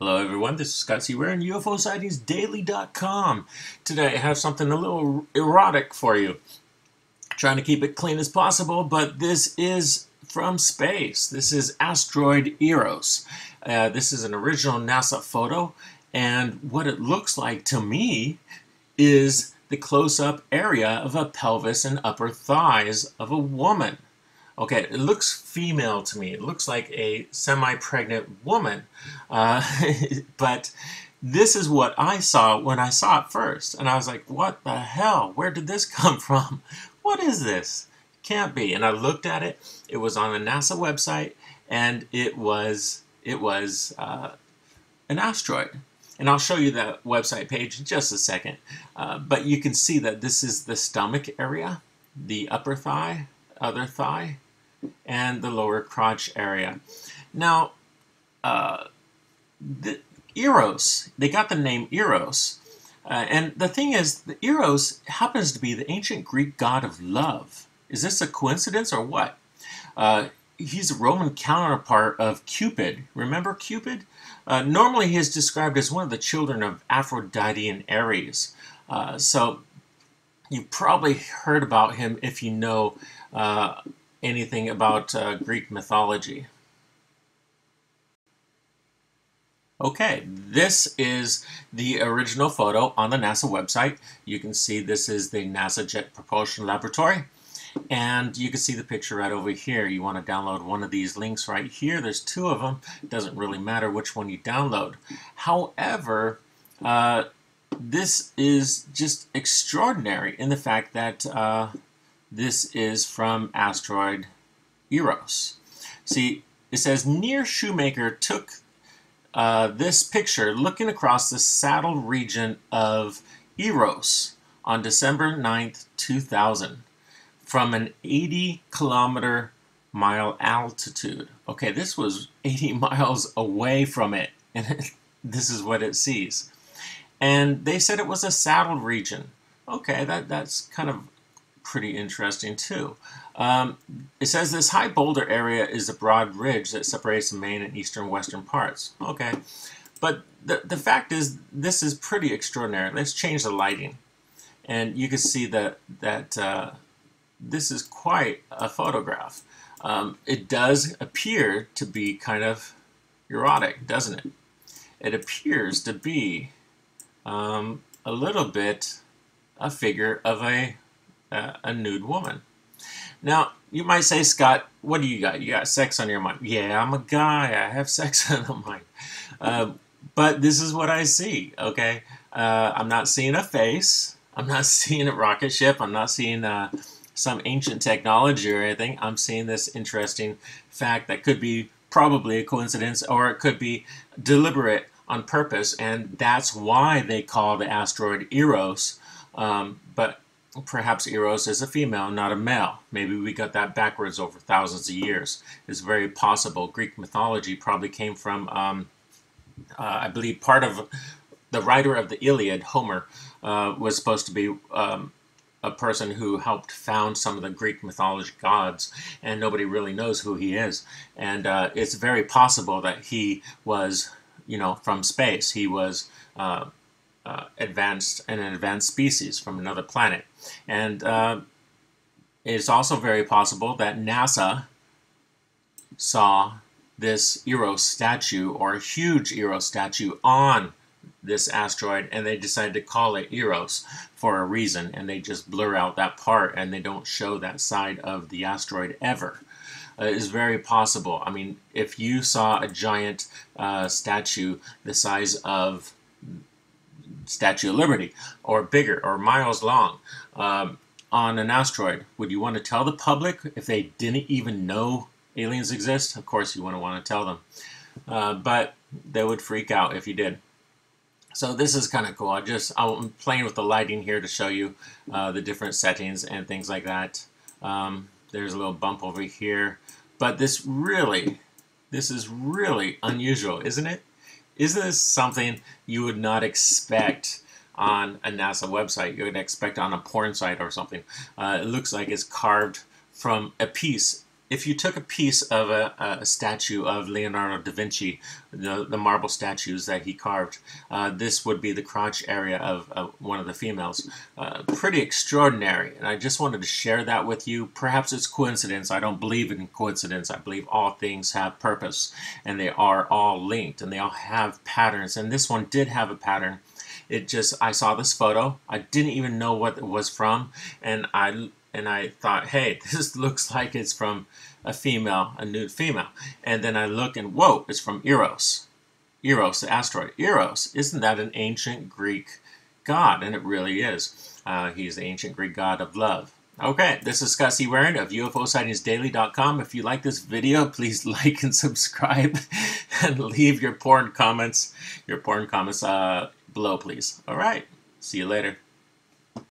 Hello everyone, this is Scott C. Waring, UFO Sightings Daily.com. Today I have something a little erotic for you. I'm trying to keep it clean as possible, but this is from space. This is asteroid Eros. This is an original NASA photo, and what it looks like to me is the close-up area of a pelvis and upper thighs of a woman. Okay, it looks female to me. It looks like a semi-pregnant woman, but this is what I saw when I saw it first, and I was like, what the hell? Where did this come from? What is this? Can't be. And I looked at it. It was on the NASA website, and it was an asteroid. And I'll show you that website page in just a second, but you can see that this is the stomach area, the upper thigh, other thigh, and the lower crotch area. Now, the Eros, they got the name Eros, and the thing is, the Eros happens to be the ancient Greek god of love. Is this a coincidence or what? He's a Roman counterpart of Cupid. Remember Cupid? Normally he is described as one of the children of Aphrodite and Ares. So you've probably heard about him if you know anything about Greek mythology. Okay, this is the original photo on the NASA website. You can see this is the NASA Jet Propulsion Laboratory, and you can see the picture right over here. You want to download one of these links right here. There's two of them. It doesn't really matter which one you download. However, this is just extraordinary in the fact that this is from asteroid Eros. See, it says Near Shoemaker took this picture looking across the saddle region of Eros on December 9th, 2000 from an 80-kilometer-mile altitude. Okay, this was 80 miles away from it, and this is what it sees. And they said it was a saddle region. Okay, that's kind of pretty interesting too. It says this high boulder area is a broad ridge that separates the main and eastern western parts. Okay, but the fact is this is pretty extraordinary. Let's change the lighting, and you can see that this is quite a photograph. It does appear to be kind of erotic, doesn't it? It appears to be a little bit a figure of a nude woman. Now, you might say, Scott, what do you got? You got sex on your mind. Yeah, I'm a guy. I have sex on the mind. But this is what I see, okay? I'm not seeing a face. I'm not seeing a rocket ship. I'm not seeing some ancient technology or anything. I'm seeing this interesting fact that could be probably a coincidence, or it could be deliberate on purpose, and that's why they call the asteroid Eros, but perhaps Eros is a female, not a male. Maybe we got that backwards over thousands of years. It's very possible. Greek mythology probably came from, I believe, part of the writer of the Iliad, Homer, was supposed to be a person who helped found some of the Greek mythology gods, and nobody really knows who he is. And it's very possible that he was, you know, from space. He was an advanced species from another planet. And it's also very possible that NASA saw this Eros statue, or a huge Eros statue, on this asteroid, and they decided to call it Eros for a reason, and they just blur out that part, and they don't show that side of the asteroid ever. Is very possible. I mean, if you saw a giant statue the size of Statue of Liberty, or bigger, or miles long, on an asteroid, would you want to tell the public if they didn't even know aliens exist? Of course you wouldn't want to tell them. But they would freak out if you did. So this is kind of cool. I'm playing with the lighting here to show you the different settings and things like that. There's a little bump over here, but this is really unusual, isn't it? Isn't this something you would not expect on a NASA website? You would expect on a porn site or something. It looks like it's carved from a piece if you took a piece of a statue of Leonardo da Vinci, the marble statues that he carved, this would be the crotch area of one of the females. Pretty extraordinary, and I just wanted to share that with you. Perhaps it's coincidence. I don't believe in coincidence. I believe all things have purpose, and they are all linked, and they all have patterns, and this one did have a pattern. It just, I saw this photo, I didn't even know what it was from, and I thought, hey, this looks like it's from a female, a nude female. And then I look and, whoa, it's from Eros. Eros, the asteroid. Eros, isn't that an ancient Greek god? And it really is. He's the ancient Greek god of love. Okay, this is Scott C. Waring of UFOSightings.com. If you like this video, please like and subscribe and leave your porn comments below, please. All right, see you later.